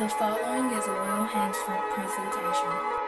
The following is a Royal Hansford presentation.